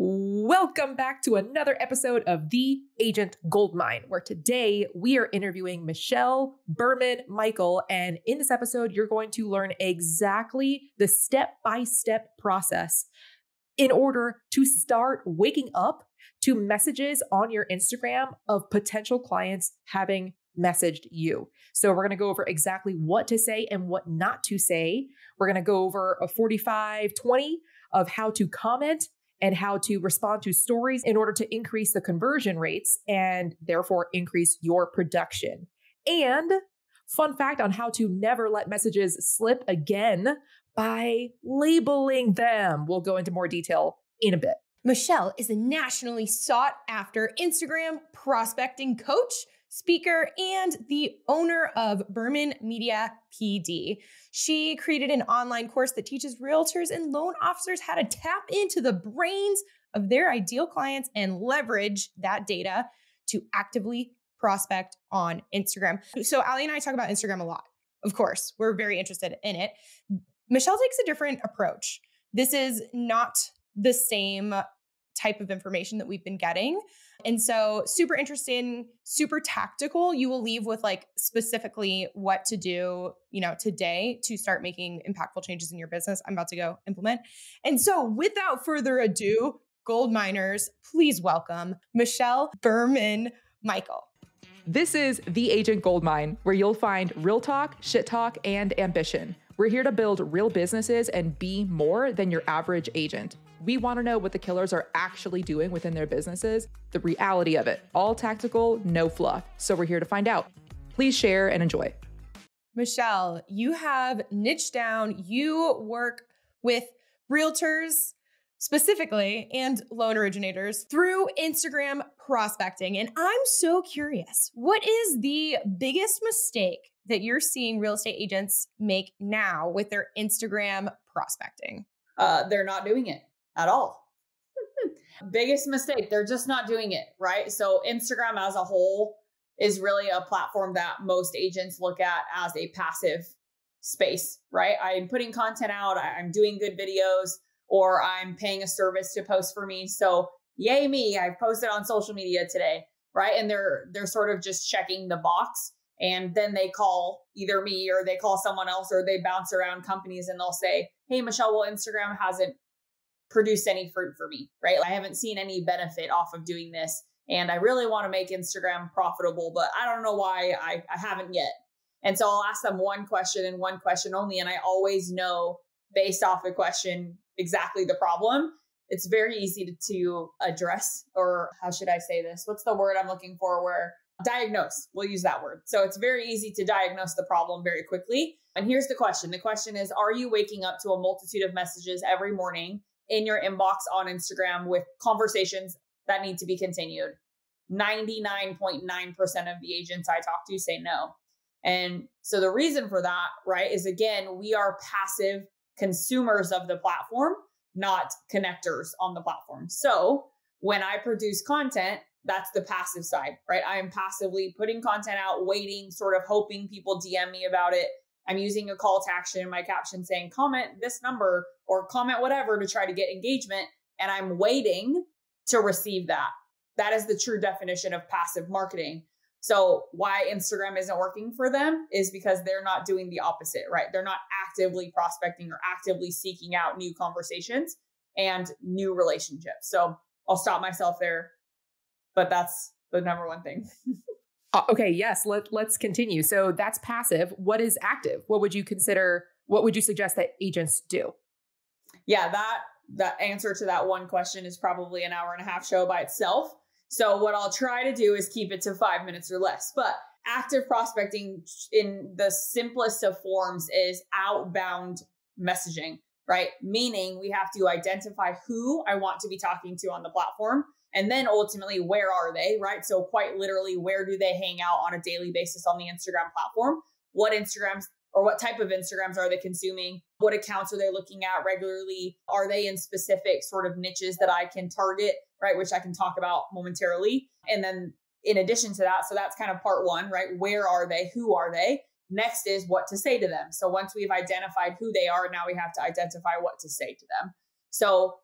Welcome back to another episode of The Agent Goldmine, where today we are interviewing Michelle Berman-Mikel. And in this episode, you're going to learn exactly the step-by-step process in order to start waking up to messages on your Instagram of potential clients having messaged you. So we're going to go over exactly what to say and what not to say. We're going to go over a 45-20 of how to comment and how to respond to stories in order to increase the conversion rates and therefore increase your production. And fun fact on how to never let messages slip again by labeling them. We'll go into more detail in a bit. Michelle is a nationally sought after Instagram prospecting coach, speaker, and the owner of Berman Media PD. She created an online course that teaches realtors and loan officers how to tap into the brains of their ideal clients and leverage that data to actively prospect on Instagram. So Ali and I talk about Instagram a lot. Of course, we're very interested in it. Michelle takes a different approach. This is not the same type of information that we've been getting. And so super interesting, super tactical. You will leave with like specifically what to do, you know, today to start making impactful changes in your business. I'm about to go implement. And so without further ado, gold miners, please welcome Michelle Berman-Mikel. This is The Agent Goldmine, where you'll find real talk, shit talk, and ambition. We're here to build real businesses and be more than your average agent. We want to know what the killers are actually doing within their businesses, the reality of it, all tactical, no fluff. So we're here to find out. Please share and enjoy. Michelle, you have niched down. You work with realtors specifically and loan originators through Instagram prospecting. And I'm so curious, what is the biggest mistake that you're seeing real estate agents make now with their Instagram prospecting? They're not doing it at all. Biggest mistake. They're just not doing it, right? So Instagram as a whole is really a platform that most agents look at as a passive space, right? I'm putting content out, I'm doing good videos, or I'm paying a service to post for me. So yay me, I posted on social media today, right? And they're sort of just checking the box, and then they call either me or they call someone else, or they bounce around companies and they'll say, hey, Michelle, well, Instagram hasn't produce any fruit for me, right? I haven't seen any benefit off of doing this. And I really want to make Instagram profitable, but I don't know why I haven't yet. And so I'll ask them one question and one question only. And I always know based off the question, exactly the problem. It's very easy to address, or how should I say this? What's the word I'm looking for? Where diagnose, we'll use that word. So it's very easy to diagnose the problem very quickly. And here's the question. The question is, are you waking up to a multitude of messages every morning in your inbox on Instagram with conversations that need to be continued? 99.9% of the agents I talk to say no. And so the reason for that, right, is again, we are passive consumers of the platform, not connectors on the platform. So when I produce content, that's the passive side, right? I am passively putting content out, waiting, sort of hoping people DM me about it. I'm using a call to action in my caption saying, comment this number or comment whatever to try to get engagement. And I'm waiting to receive that. That is the true definition of passive marketing. So why Instagram isn't working for them is because they're not doing the opposite, right? They're not actively prospecting or actively seeking out new conversations and new relationships. So I'll stop myself there, but that's the number one thing. Okay. Yes. Let's continue. So that's passive. What is active? What would you consider? What would you suggest that agents do? Yeah, that answer to that one question is probably an hour-and-a-half show by itself. So what I'll try to do is keep it to 5 minutes or less. But active prospecting in the simplest of forms is outbound messaging, right? Meaning we have to identify who I want to be talking to on the platform. And then ultimately, where are they, right? So quite literally, where do they hang out on a daily basis on the Instagram platform? What Instagrams or what type of Instagrams are they consuming? What accounts are they looking at regularly? Are they in specific sort of niches that I can target, right? Which I can talk about momentarily. And then in addition to that, so that's kind of part one, right? Where are they? Who are they? Next is what to say to them. So once we've identified who they are, now we have to identify what to say to them. So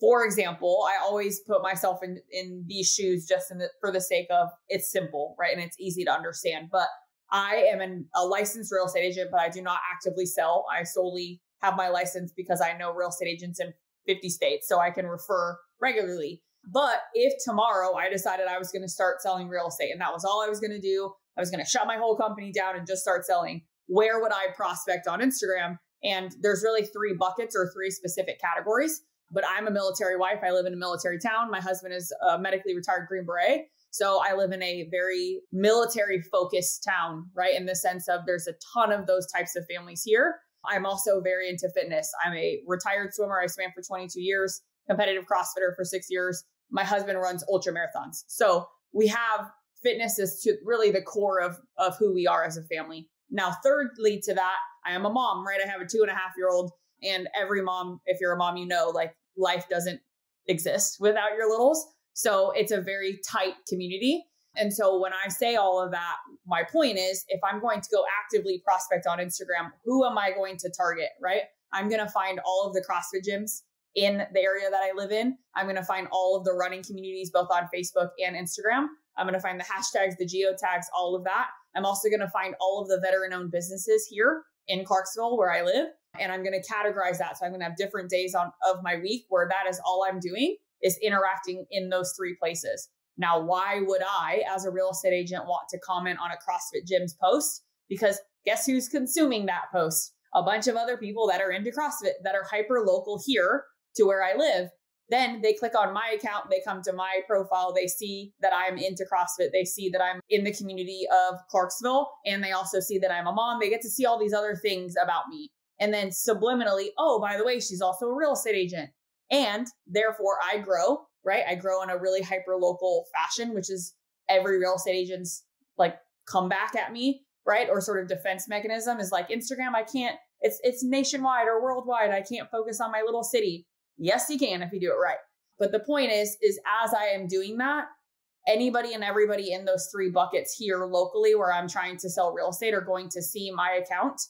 For example, I always put myself in these shoes just for the sake of it's simple, right? And it's easy to understand. But I am a licensed real estate agent, but I do not actively sell. I solely have my license because I know real estate agents in 50 states, so I can refer regularly. But if tomorrow I decided I was going to start selling real estate and that was all I was going to do, I was going to shut my whole company down and just start selling, where would I prospect on Instagram? And there's really three buckets or three specific categories. But I'm a military wife. I live in a military town. My husband is a medically retired Green Beret. So I live in a very military focused town, right? In the sense of there's a ton of those types of families here. I'm also very into fitness. I'm a retired swimmer. I swam for 22 years, competitive CrossFitter for 6 years. My husband runs ultra marathons. So we have fitness is really the core of who we are as a family. Now, thirdly to that, I am a mom, right? I have a 2.5-year-old. And every mom, if you're a mom, you know, like life doesn't exist without your littles. So it's a very tight community. And so when I say all of that, my point is if I'm going to go actively prospect on Instagram, who am I going to target, right? I'm going to find all of the CrossFit gyms in the area that I live in. I'm going to find all of the running communities, both on Facebook and Instagram. I'm going to find the hashtags, the geotags, all of that. I'm also going to find all of the veteran-owned businesses here in Clarksville where I live. And I'm going to categorize that. So I'm going to have different days of my week where that is all I'm doing is interacting in those three places. Now, why would I, as a real estate agent, want to comment on a CrossFit gym's post? Because guess who's consuming that post? A bunch of other people that are into CrossFit that are hyper local here to where I live. Then they click on my account. They come to my profile. They see that I'm into CrossFit. They see that I'm in the community of Clarksville. And they also see that I'm a mom. They get to see all these other things about me. And then subliminally, oh, by the way, she's also a real estate agent. And therefore I grow, right? I grow in a really hyper-local fashion, which is every real estate agent's like comeback at me, right? Or sort of defense mechanism is like Instagram, I can't, it's nationwide or worldwide. I can't focus on my little city. Yes, you can if you do it right. But the point is as I am doing that, anybody and everybody in those three buckets here locally where I'm trying to sell real estate are going to see my account.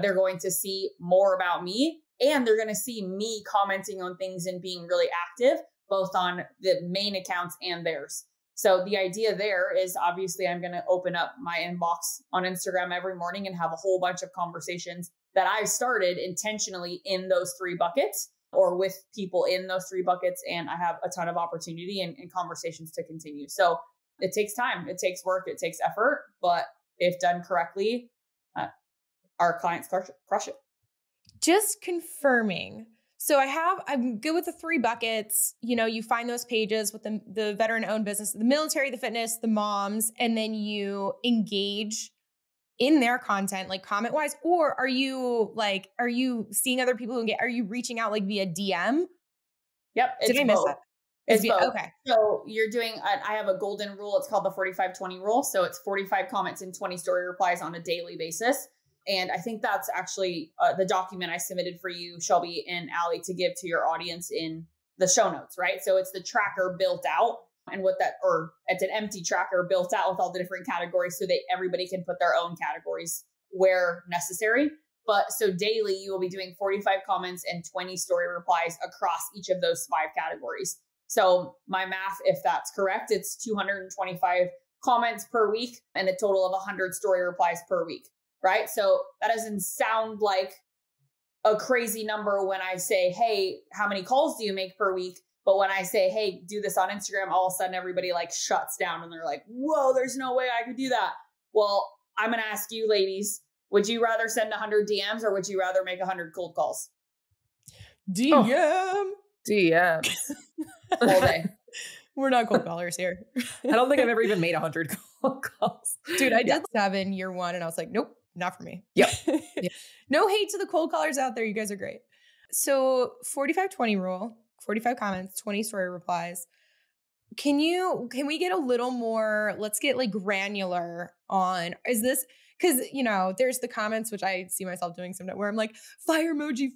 They're going to see more about me and they're going to see me commenting on things and being really active, both on the main accounts and theirs. So the idea there is obviously I'm going to open up my inbox on Instagram every morning and have a whole bunch of conversations that I started intentionally in those three buckets or with people in those three buckets. And I have a ton of opportunity and conversations to continue. So it takes time, it takes work, it takes effort, but if done correctly, our clients crush it. Just confirming. So I'm good with the three buckets. You know, you find those pages with the veteran owned business, the military, the fitness, the moms, and then you engage in their content, like comment wise, or are you seeing other people are you reaching out like via DM? Yep. Did I miss that? It's both. Okay. So you're doing, I have a golden rule. It's called the 45-20 rule. So it's 45 comments and 20 story replies on a daily basis. And I think that's actually the document I submitted for you, Shelby and Ali, to give to your audience in the show notes, right? So it's the tracker built out and or it's an empty tracker built out with all the different categories so that everybody can put their own categories where necessary. But so daily you will be doing 45 comments and 20 story replies across each of those 5 categories. So my math, if that's correct, it's 225 comments per week and a total of 100 story replies per week. Right? So that doesn't sound like a crazy number when I say, hey, how many calls do you make per week? But when I say, hey, do this on Instagram, all of a sudden everybody like shuts down and they're like, whoa, there's no way I could do that. Well, I'm going to ask you ladies, would you rather send 100 DMs or would you rather make 100 cold calls? DM. All day. We're not cold callers here. I don't think I've ever even made 100 cold calls. Dude, I did 7 year one and I was like, nope, not for me. Yep. No hate to the cold callers out there. You guys are great. So 45-20 rule, 45 comments, 20 story replies. Can we get a little more, let's get like granular on, is this, cause you know, there's the comments, which I see myself doing sometimes where I'm like fire emoji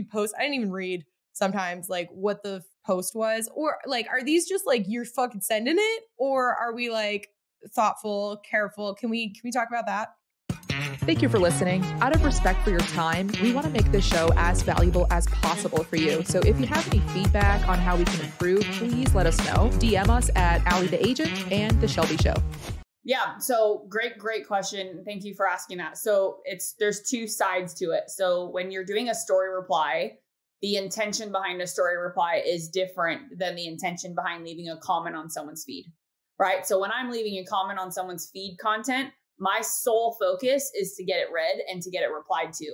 post. I didn't even read sometimes like what the post was, or like, are these just like you're fucking sending it, or are we like thoughtful, careful? Can we talk about that? Thank you for listening. Out of respect for your time, we want to make this show as valuable as possible for you. So if you have any feedback on how we can improve, please let us know. DM us at Ali the Agent and The Shelby Show. Yeah. So great question. Thank you for asking that. So there's two sides to it. So when you're doing a story reply, the intention behind a story reply is different than the intention behind leaving a comment on someone's feed, right? So when I'm leaving a comment on someone's feed content, my sole focus is to get it read and to get it replied to.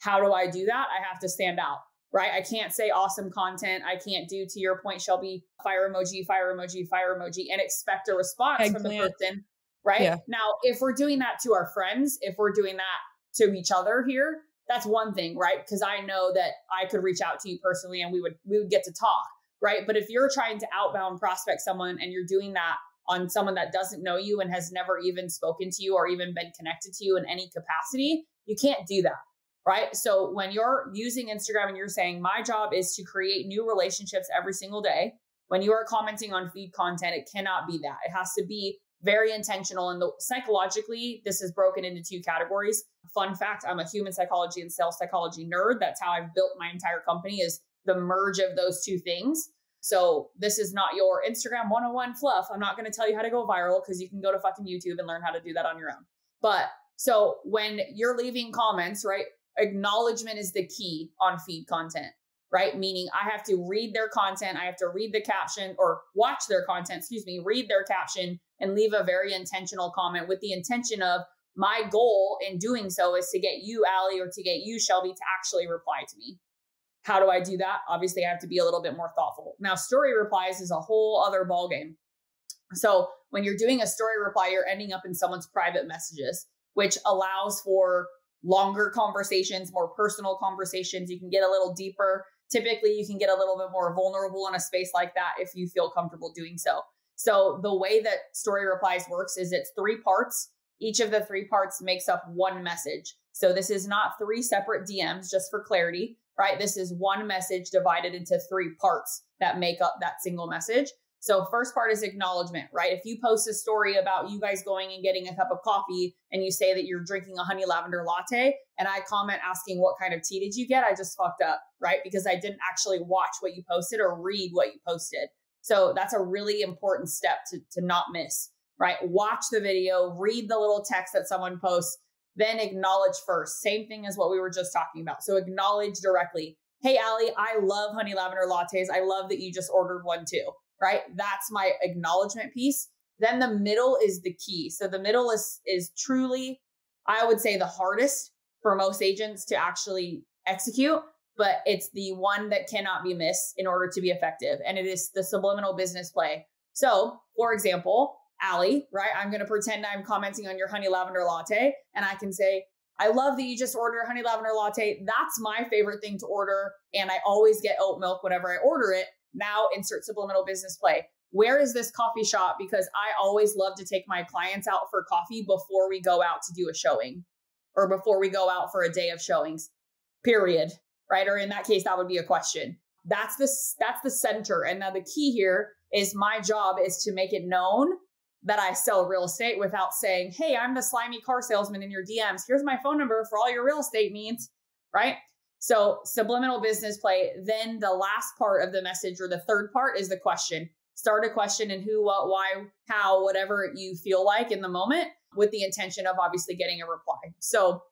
How do I do that? I have to stand out, right? I can't say awesome content. I can't do, to your point, Shelby, fire emoji, and expect a response from the person, right? Yeah. Now, if we're doing that to our friends, if we're doing that to each other here, that's one thing, right? Because I know that I could reach out to you personally and we would get to talk, right? But if you're trying to outbound prospect someone and you're doing that on someone that doesn't know you and has never even spoken to you or even been connected to you in any capacity, you can't do that, right? So when you're using Instagram and you're saying, my job is to create new relationships every single day, when you are commenting on feed content, it cannot be that. It has to be very intentional. And psychologically, this is broken into two categories. Fun fact, I'm a human psychology and sales psychology nerd. That's how I've built my entire company, is the merge of those two things. So this is not your Instagram 101 fluff. I'm not going to tell you how to go viral because you can go to fucking YouTube and learn how to do that on your own. But so when you're leaving comments, right, acknowledgement is the key on feed content, right? Meaning I have to read their content. I have to read the caption or watch their content, read their caption and leave a very intentional comment with the intention of, my goal in doing so is to get you, Allie, or to get you, Shelby, to actually reply to me. How do I do that? Obviously, I have to be a little bit more thoughtful. Now, story replies is a whole other ballgame. So when you're doing a story reply, you're ending up in someone's private messages, which allows for longer conversations, more personal conversations. You can get a little deeper. Typically, you can get a little bit more vulnerable in a space like that if you feel comfortable doing so. So the way that story replies works is it's three parts. Each of the three parts makes up one message. So this is not three separate DMs, just for clarity, right? This is one message divided into three parts that make up that single message. So first part is acknowledgement, right? If you post a story about you guys going and getting a cup of coffee and you say that you're drinking a honey lavender latte and I comment asking what kind of tea did you get, I just fucked up, right? Because I didn't actually watch what you posted or read what you posted. So that's a really important step to not miss, right? Watch the video, read the little text that someone posts, then acknowledge first. Same thing as what we were just talking about. So acknowledge directly. Hey, Allie, I love honey lavender lattes. I love that you just ordered one too, right? That's my acknowledgement piece. Then the middle is the key. So the middle is truly, I would say, the hardest for most agents to actually execute, but it's the one that cannot be missed in order to be effective. And it is the subliminal business play. So for example, Allie, right? I'm going to pretend I'm commenting on your honey lavender latte. And I can say, I love that you just ordered a honey lavender latte. That's my favorite thing to order. And I always get oat milk whenever I order it. Now insert subliminal business play. Where is this coffee shop? Because I always love to take my clients out for coffee before we go out to do a showing or before we go out for a day of showings, period. Right? Or in that case, that would be a question. That's the center. And now the key here is my job is to make it known that I sell real estate without saying, hey, I'm the slimy car salesman in your DMs. Here's my phone number for all your real estate needs, right? So subliminal business play. Then the last part of the message, or the third part, is the question. Start a question in who, what, why, how, whatever you feel like in the moment, with the intention of obviously getting a reply. So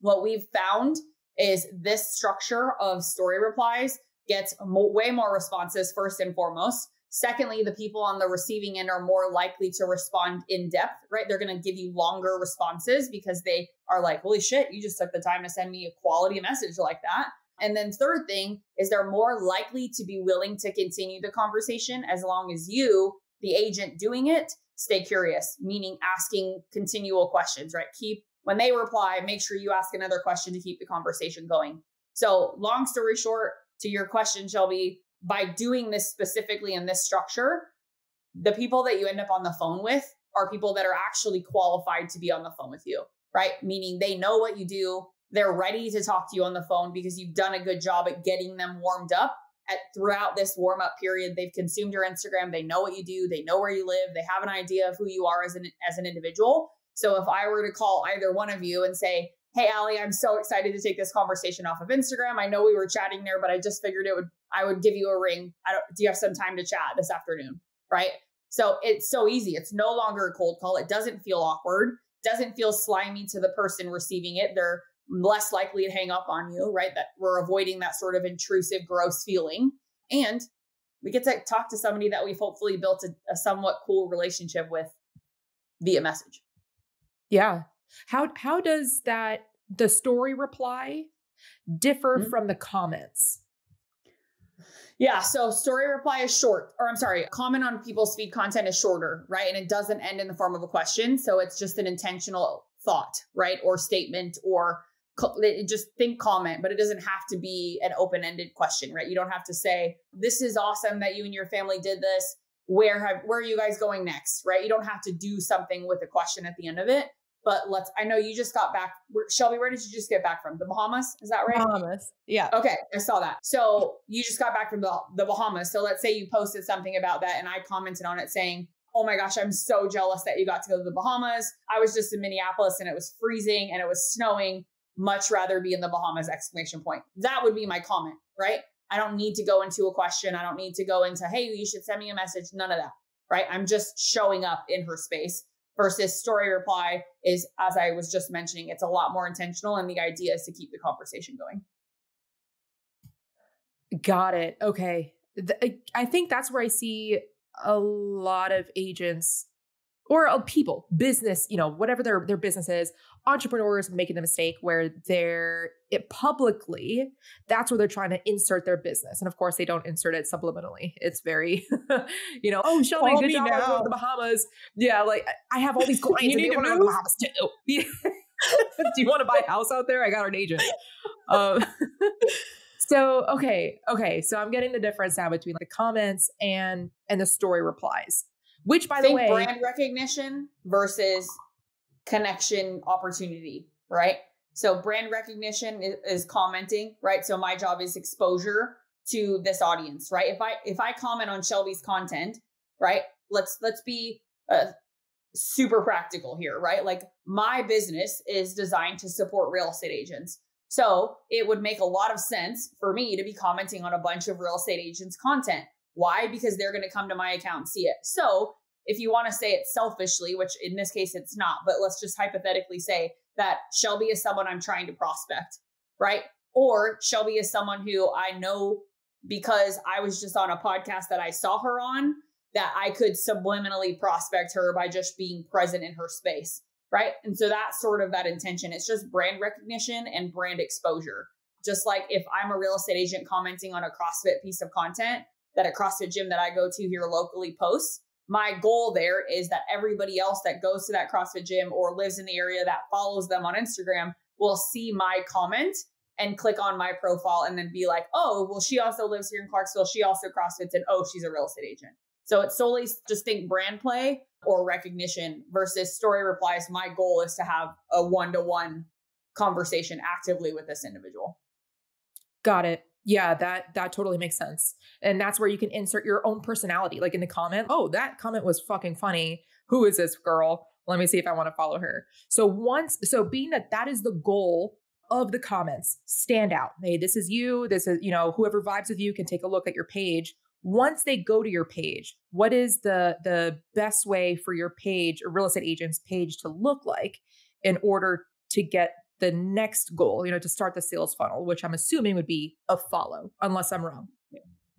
what we've found is this structure of story replies gets way more responses, first and foremost. Secondly, the people on the receiving end are more likely to respond in depth, right? They're going to give you longer responses because they are like, holy shit, you just took the time to send me a quality message like that. And then third thing is they're more likely to be willing to continue the conversation as long as you, the agent doing it, stay curious, meaning asking continual questions, right? When they reply, make sure you ask another question to keep the conversation going. So long story short, to your question, Shelby, by doing this specifically in this structure, the people that you end up on the phone with are people that are actually qualified to be on the phone with you, right? Meaning they know what you do. They're ready to talk to you on the phone because you've done a good job at getting them warmed up. Throughout this warm-up period, they've consumed your Instagram. They know what you do. They know where you live. They have an idea of who you are as an individual. So if I were to call either one of you and say, hey, Ali, I'm so excited to take this conversation off of Instagram. I know we were chatting there, but I just figured I would give you a ring. Do you have some time to chat this afternoon? Right? So it's so easy. It's no longer a cold call. It doesn't feel awkward. Doesn't feel slimy to the person receiving it. They're less likely to hang up on you, right? That we're avoiding that sort of intrusive, gross feeling. And we get to talk to somebody that we've hopefully built a somewhat cool relationship with via message. Yeah. How does that, the story reply differ from the comments? Yeah. So story reply is short, or I'm sorry, comment on people's feed content is shorter, right? And it doesn't end in the form of a question. So it's just an intentional thought, right? Or statement, or just think comment, but it doesn't have to be an open-ended question, right? You don't have to say, this is awesome that you and your family did this. Where are you guys going next? Right? You don't have to do something with a question at the end of it. But I know you just got back. Shelby, where did you just get back from? The Bahamas? Is that right? Bahamas. Yeah. Okay. I saw that. So you just got back from the Bahamas. So let's say you posted something about that and I commented on it saying, oh my gosh, I'm so jealous that you got to go to the Bahamas. I was just in Minneapolis and it was freezing and it was snowing. Much rather be in the Bahamas, ! That would be my comment, right? I don't need to go into a question. I don't need to go into, hey, you should send me a message. None of that, right? I'm just showing up in her space. Versus story reply is, as I was just mentioning, it's a lot more intentional. And the idea is to keep the conversation going. Got it. Okay. I think that's where I see a lot of agents or people, business, whatever their business is, entrepreneurs making the mistake where publicly, that's where they're trying to insert their business. And of course they don't insert it subliminally. It's very, oh, Shelby, good job in the Bahamas. Yeah. Like I have all these clients and they want to go to the Bahamas too. Do you want to buy a house out there? I got an agent. So, okay. So I'm getting the difference now between the comments and the story replies, which by the way, brand recognition versus connection opportunity, right? So brand recognition is commenting, right? So my job is exposure to this audience, right? If I comment on Shelby's content, right? Let's be super practical here, right? Like my business is designed to support real estate agents. So it would make a lot of sense for me to be commenting on a bunch of real estate agents' content. Why? Because they're going to come to my account and see it. So if you want to say it selfishly, which in this case it's not, but let's just hypothetically say that Shelby is someone I'm trying to prospect, right? Or Shelby is someone who I know because I was just on a podcast that I saw her on, that I could subliminally prospect her by just being present in her space, right? And so that's sort of that intention. It's just brand recognition and brand exposure. Just like if I'm a real estate agent commenting on a CrossFit piece of content that a CrossFit gym that I go to here locally posts, my goal there is that everybody else that goes to that CrossFit gym or lives in the area that follows them on Instagram will see my comment and click on my profile and then be like, oh, well, she also lives here in Clarksville. She also CrossFits and oh, she's a real estate agent. So it's solely just think brand play or recognition versus story replies. My goal is to have a one-to-one conversation actively with this individual. Got it. Yeah, that totally makes sense. And that's where you can insert your own personality, like in the comment. Oh, that comment was fucking funny. Who is this girl? Let me see if I want to follow her. So being that is the goal of the comments, stand out. Hey, this is you. This is, whoever vibes with you can take a look at your page. Once they go to your page, what is the best way for your page or real estate agent's page to look like in order to get the next goal, to start the sales funnel, which I'm assuming would be a follow, unless I'm wrong.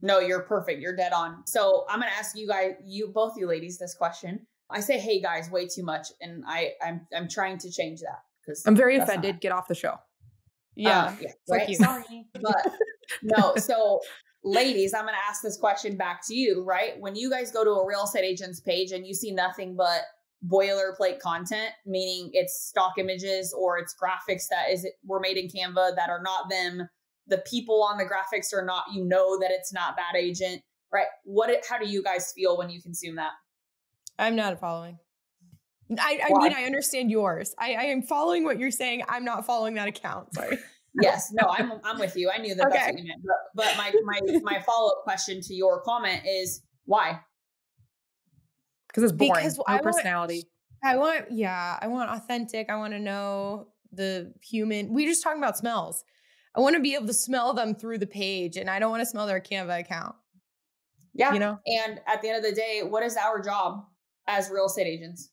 No, you're perfect. You're dead on. So I'm going to ask you guys, both you ladies, this question. I say, hey guys, way too much. And I'm trying to change that because I'm very offended. Get off the show. Yeah. Right? Sorry, but no. So ladies, I'm going to ask this question back to you, right? When you guys go to a real estate agent's page and you see nothing but boilerplate content, meaning it's stock images or it's graphics that were made in Canva that are not them. The people on the graphics are not, that it's not that agent, right? How do you guys feel when you consume that? I'm not following. I mean, I understand yours. I am following what you're saying. I'm not following that account. Sorry. Yes. No, I'm with you. I knew that. Okay. That's what you meant. But my follow-up question to your comment is why? Because it's boring. Because no personality. I want authentic. I want to know the human. We just talking about smells. I want to be able to smell them through the page, and I don't want to smell their Canva account. Yeah. You know? And at the end of the day, what is our job as real estate agents?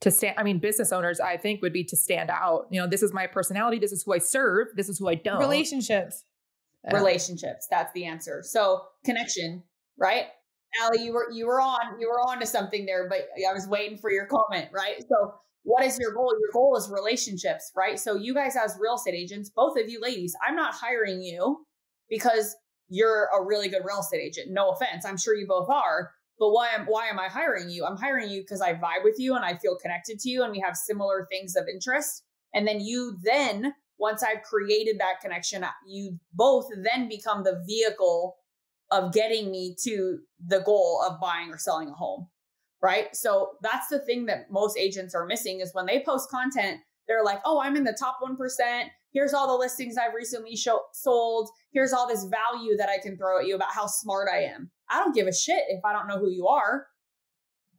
To stand, I mean, business owners, I think, would be to stand out. You know, this is my personality. This is who I serve. This is who I don't. Relationships. Relationships. That's the answer. So connection, right? Ali, you were on to something there, but I was waiting for your comment, right? So what is your goal? Your goal is relationships, right? So you guys as real estate agents, both of you ladies, I'm not hiring you because you're a really good real estate agent. No offense. I'm sure you both are, but why am I hiring you? I'm hiring you because I vibe with you and I feel connected to you and we have similar things of interest. And then once I've created that connection, you both then become the vehicle of getting me to the goal of buying or selling a home, right? So that's the thing that most agents are missing is when they post content, they're like, oh, I'm in the top 1%. Here's all the listings I've recently sold. Here's all this value that I can throw at you about how smart I am. I don't give a shit if I don't know who you are,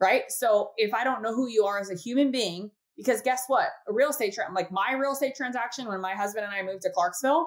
right? So if I don't know who you are as a human being, because guess what? A real estate like my real estate transaction when my husband and I moved to Clarksville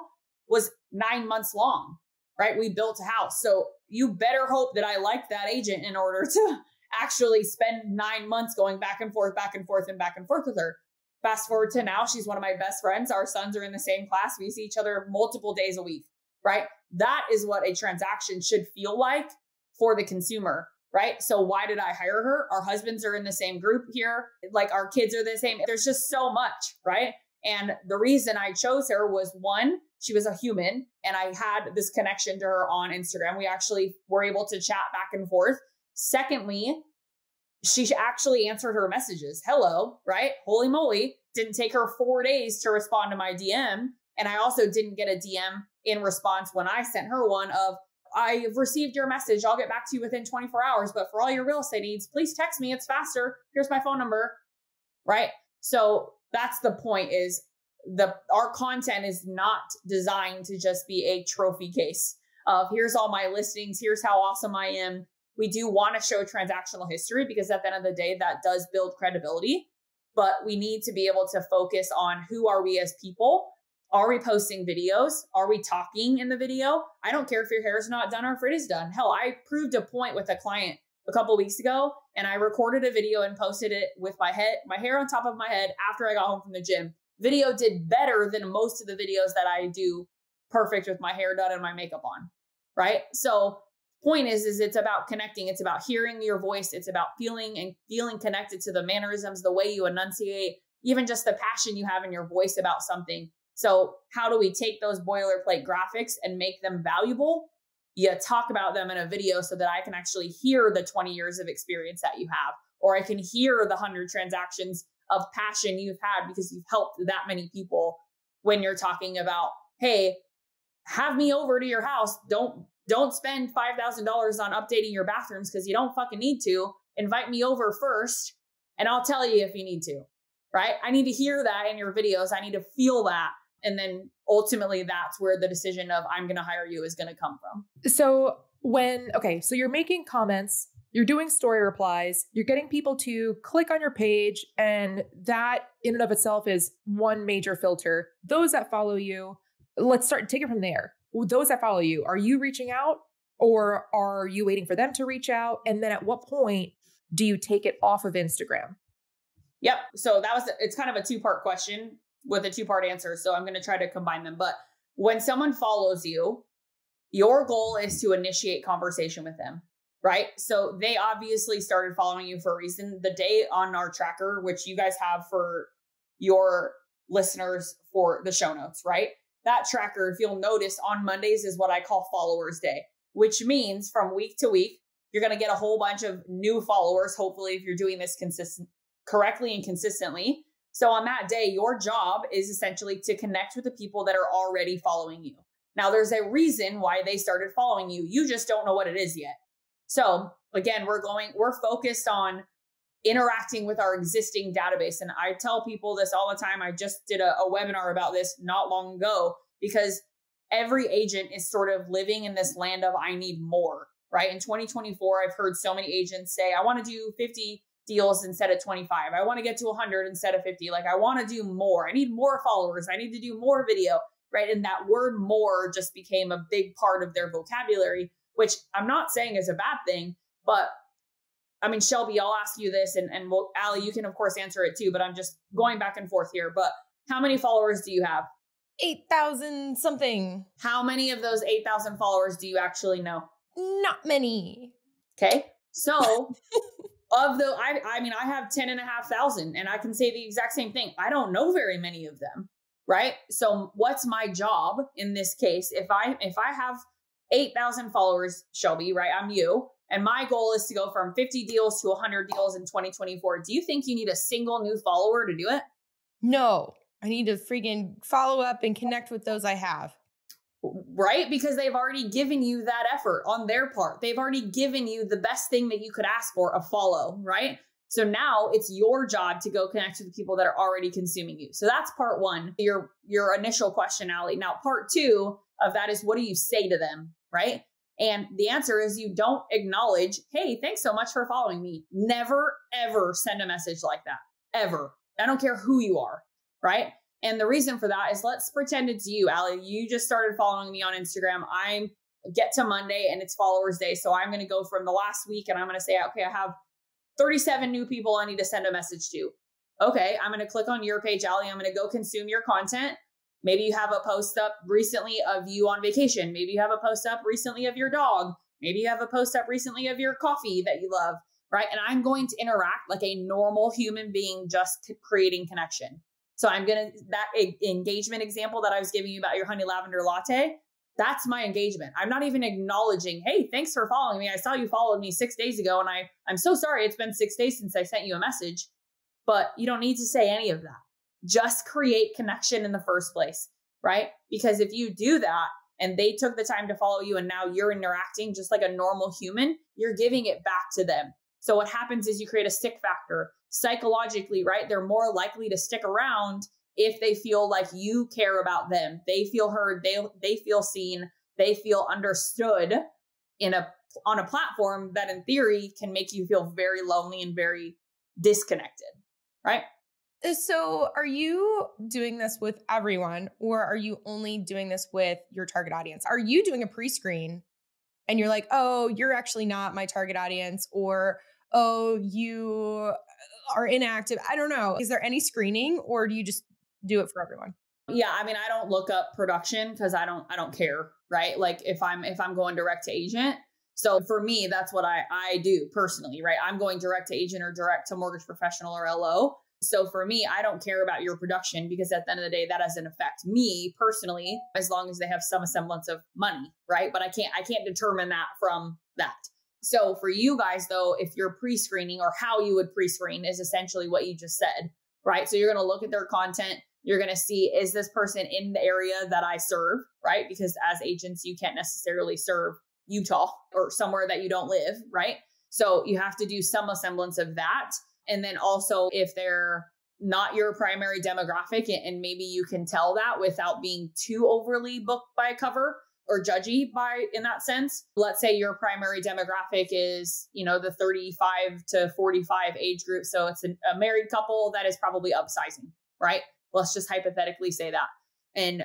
was 9 months long, right? We built a house. So you better hope that I liked that agent in order to actually spend 9 months going back and forth with her. Fast forward to now, she's one of my best friends. Our sons are in the same class. We see each other multiple days a week, right? That is what a transaction should feel like for the consumer, right? So why did I hire her? Our husbands are in the same group here. Like our kids are the same. There's just so much, right? And the reason I chose her was one, she was a human and I had this connection to her on Instagram. We actually were able to chat back and forth. Secondly, she actually answered her messages. Hello, right? Holy moly. Didn't take her 4 days to respond to my DM. And I also didn't get a DM in response when I sent her one of, I've received your message. I'll get back to you within 24 hours. But for all your real estate needs, please text me. It's faster. Here's my phone number, right? So that's the point is our content is not designed to just be a trophy case of here's all my listings. Here's how awesome I am. We do want to show transactional history because at the end of the day, that does build credibility, but we need to be able to focus on who are we as people? Are we posting videos? Are we talking in the video? I don't care if your hair is not done or if it is done. Hell, I proved a point with a client a couple of weeks ago and I recorded a video and posted it with my hair on top of my head after I got home from the gym. Video did better than most of the videos that I do perfect with my hair done and my makeup on, right? So point is it's about connecting. It's about hearing your voice. It's about feeling connected to the mannerisms, the way you enunciate, even just the passion you have in your voice about something. So how do we take those boilerplate graphics and make them valuable? You talk about them in a video so that I can actually hear the 20 years of experience that you have, or I can hear the 100 transactions of passion you've had because you've helped that many people when you're talking about, hey, have me over to your house. Don't spend $5,000 on updating your bathrooms because you don't fucking need to. Invite me over first and I'll tell you if you need to, right? I need to hear that in your videos. I need to feel that. And then ultimately that's where the decision of I'm going to hire you is going to come from. So so you're making comments, you're doing story replies, you're getting people to click on your page. And that in and of itself is one major filter. Those that follow you, take it from there. Those that follow you, are you reaching out or are you waiting for them to reach out? And then at what point do you take it off of Instagram? Yep. So it's kind of a two-part question with a two-part answer. So I'm going to try to combine them. But when someone follows you, your goal is to initiate conversation with them, right? So they obviously started following you for a reason. The day on our tracker, which you guys have for your listeners for the show notes, right? That tracker, if you'll notice, on Mondays is what I call followers day, which means from week to week, you're going to get a whole bunch of new followers. Hopefully, if you're doing this correctly and consistently. So on that day, your job is essentially to connect with the people that are already following you. Now, there's a reason why they started following you. You just don't know what it is yet. So again, we're focused on interacting with our existing database. And I tell people this all the time. I just did a webinar about this not long ago because every agent is sort of living in this land of I need more, right? In 2024, I've heard so many agents say, I want to do 50 deals instead of 25. I want to get to 100 instead of 50. Like I want to do more. I need more followers. I need to do more video, right? And that word more just became a big part of their vocabulary, which I'm not saying is a bad thing, but I mean, Shelby, I'll ask you this and we'll, Ali, you can of course answer it too, but I'm just going back and forth here. But how many followers do you have? 8,000 something. How many of those 8,000 followers do you actually know? Not many. Okay. So of the, I mean, I have 10,500 and I can say the exact same thing. I don't know very many of them, right? So what's my job in this case? If I have 8,000 followers, Shelby, right? I'm you. And my goal is to go from 50 deals to 100 deals in 2024. Do you think you need a single new follower to do it? No, I need to freaking follow up and connect with those I have. Right? Because they've already given you that effort on their part. They've already given you the best thing that you could ask for, a follow, right? So now it's your job to go connect with the people that are already consuming you. So that's part one, your initial question, Ali. Now, part two of that is, what do you say to them, right? And the answer is you don't acknowledge, hey, thanks so much for following me. Never, ever send a message like that, ever. I don't care who you are, right? And the reason for that is, let's pretend it's you, Ali. You just started following me on Instagram. I'm get to Monday and it's followers day. So I'm going to go from the last week and I'm going to say, okay, I have 37 new people I need to send a message to. Okay, I'm going to click on your page, Ali. I'm going to go consume your content. Maybe you have a post up recently of you on vacation. Maybe you have a post up recently of your dog. Maybe you have a post up recently of your coffee that you love, right? And I'm going to interact like a normal human being, just creating connection. So I'm going to, that engagement example that I was giving you about your honey lavender latte, that's my engagement. I'm not even acknowledging, hey, thanks for following me. I saw you followed me 6 days ago and I'm so sorry. It's been 6 days since I sent you a message, but you don't need to say any of that. Just create connection in the first place, right? Because if you do that and they took the time to follow you and now you're interacting just like a normal human, you're giving it back to them. So what happens is you create a stick factor psychologically, right? They're more likely to stick around if they feel like you care about them. They feel heard, they feel seen, they feel understood on a platform that in theory can make you feel very lonely and very disconnected, right? So are you doing this with everyone, or are you only doing this with your target audience? Are you doing a pre-screen and you're like, oh, you're actually not my target audience, or, oh, you are inactive? I don't know. Is there any screening, or do you just do it for everyone? Yeah. I mean, I don't look up production because I don't care, right? Like if I'm going direct to agent. So for me, that's what I do personally, right? I'm going direct to agent or direct to mortgage professional or LO. So for me, I don't care about your production because at the end of the day, that doesn't affect me personally, as long as they have some semblance of money, right? But I can't determine that from that. So for you guys though, if you're pre-screening, or how you would pre-screen is essentially what you just said, right? So you're going to look at their content. You're going to see, is this person in the area that I serve, right? Because as agents, you can't necessarily serve Utah or somewhere that you don't live, right? So you have to do some semblance of that. And then also if they're not your primary demographic, and maybe you can tell that without being too overly booked by a cover or judgy by in that sense. Let's say your primary demographic is, you know, the 35 to 45 age group. So it's a married couple that is probably upsizing, right? Let's just hypothetically say that. And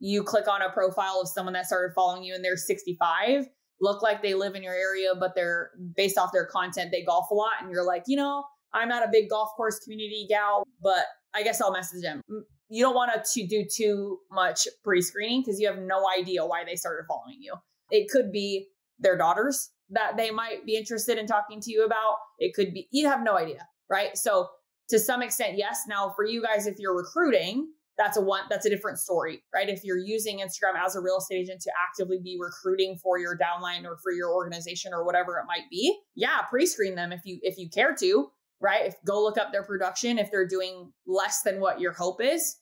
you click on a profile of someone that started following you and they're 65, look like they live in your area, but they're based off their content, they golf a lot. And you're like, you know, I'm not a big golf course community gal, but I guess I'll message them. You don't want to do too much pre-screening because you have no idea why they started following you. It could be their daughters that they might be interested in talking to you about. It could be, you have no idea, right? So to some extent, yes. Now for you guys, if you're recruiting, that's a different story, right? If you're using Instagram as a real estate agent to actively be recruiting for your downline or for your organization or whatever it might be, yeah, pre-screen them if you care to. Right? Go look up their production. If they're doing less than what your hope is,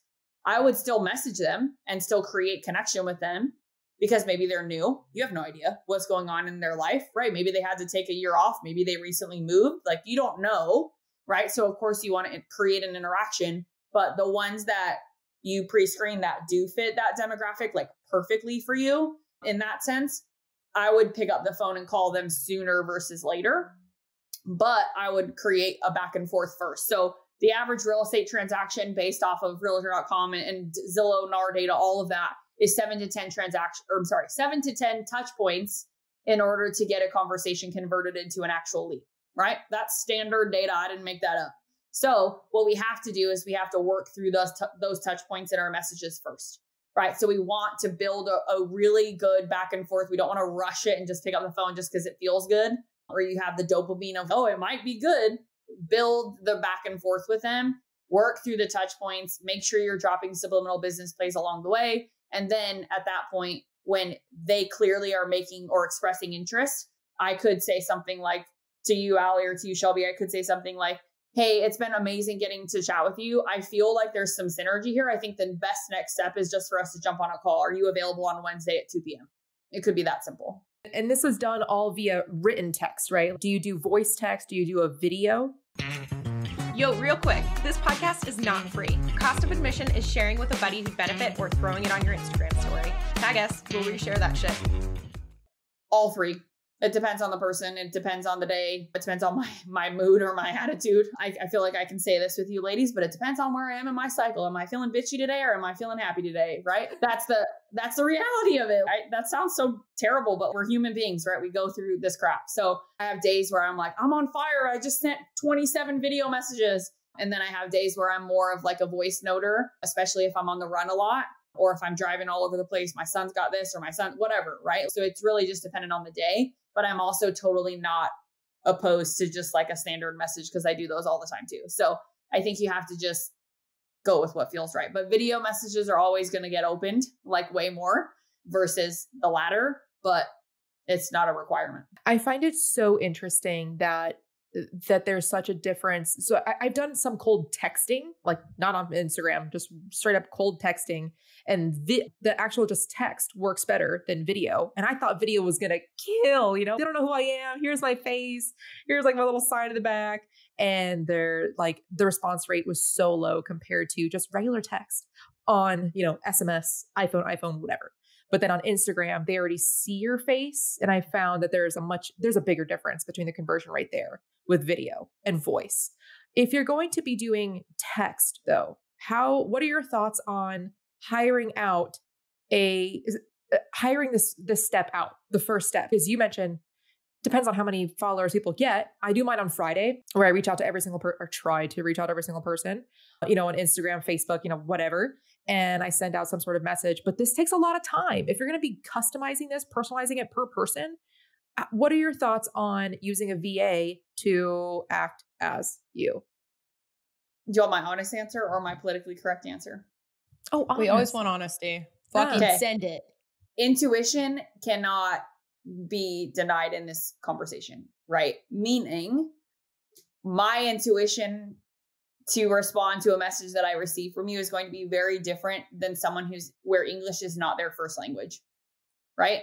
I would still message them and still create connection with them because maybe they're new. You have no idea what's going on in their life, right? Maybe they had to take a year off. Maybe they recently moved. Like you don't know, right? So of course you want to create an interaction, but the ones that you pre-screen that do fit that demographic, like perfectly for you in that sense, I would pick up the phone and call them sooner versus later. but I would create a back and forth first. So the average real estate transaction based off of Realtor.com and Zillow, NAR data, all of that is 7 to 10 transactions, or I'm sorry, 7 to 10 touch points in order to get a conversation converted into an actual lead, right? That's standard data. I didn't make that up. So what we have to do is we have to work through those touch points in our messages first, right? So we want to build a really good back and forth. We don't want to rush it and just pick up the phone just because it feels good, or you have the dopamine of, oh, it might be good. Build the back and forth with them, work through the touch points, make sure you're dropping subliminal business plays along the way. And then at that point, when they clearly are making or expressing interest, I could say something like to you, Ali, or to you, Shelby, I could say something like, hey, it's been amazing getting to chat with you. I feel like there's some synergy here. I think the best next step is just for us to jump on a call. Are you available on Wednesday at 2 p.m.? It could be that simple. And this is done all via written text, right? Do you do voice text? Do you do a video? Yo, real quick, this podcast is not free. Cost of admission is sharing with a buddy who benefit or throwing it on your Instagram story. Tag us, we'll reshare that shit. All three. It depends on the person. It depends on the day. It depends on my mood or my attitude. I feel like I can say this with you ladies, but it depends on where I am in my cycle. Am I feeling bitchy today or am I feeling happy today? Right? That's the reality of it. That sounds so terrible, but we're human beings, right? We go through this crap. So I have days where I'm like, I'm on fire. I just sent 27 video messages. And then I have days where I'm more of like a voice noter, especially if I'm on the run a lot. Or if I'm driving all over the place, my son's got this or my son, whatever, right? So it's really just dependent on the day. But I'm also totally not opposed to just like a standard message because I do those all the time too. So I think you have to just go with what feels right. But video messages are always going to get opened like way more versus the latter, but it's not a requirement. I find it so interesting that there's such a difference. So I've done some cold texting, like not on Instagram, just straight up cold texting. And the actual just text works better than video. And I thought video was going to kill, you know, they don't know who I am. Here's my face. Here's like my little sign in the back. And the response rate was so low compared to just regular text on, you know, SMS, iPhone, whatever. But then on Instagram, they already see your face. And I found that there's a bigger difference between the conversion rate there with video and voice. If you're going to be doing text though, what are your thoughts on hiring this step out, the first step? Because you mentioned, depends on how many followers people get. I do mine on Friday where I reach out to every single person, or try to reach out to every single person, you know, on Instagram, Facebook, you know, whatever. And I send out some sort of message, but this takes a lot of time. If you're going to be customizing this, personalizing it per person, what are your thoughts on using a VA to act as you? Do you want my honest answer or my politically correct answer? Oh, honest. We always want honesty. Fucking send it. Intuition cannot be denied in this conversation, right? Meaning my intuition to respond to a message that I receive from you is going to be very different than someone where English is not their first language, right?